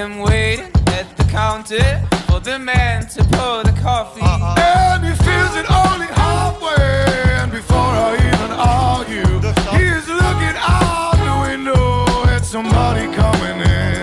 am waiting at the counter for the man to pour the coffee. And he feels it only halfway, and before I even argue, he is looking out the window at somebody coming in.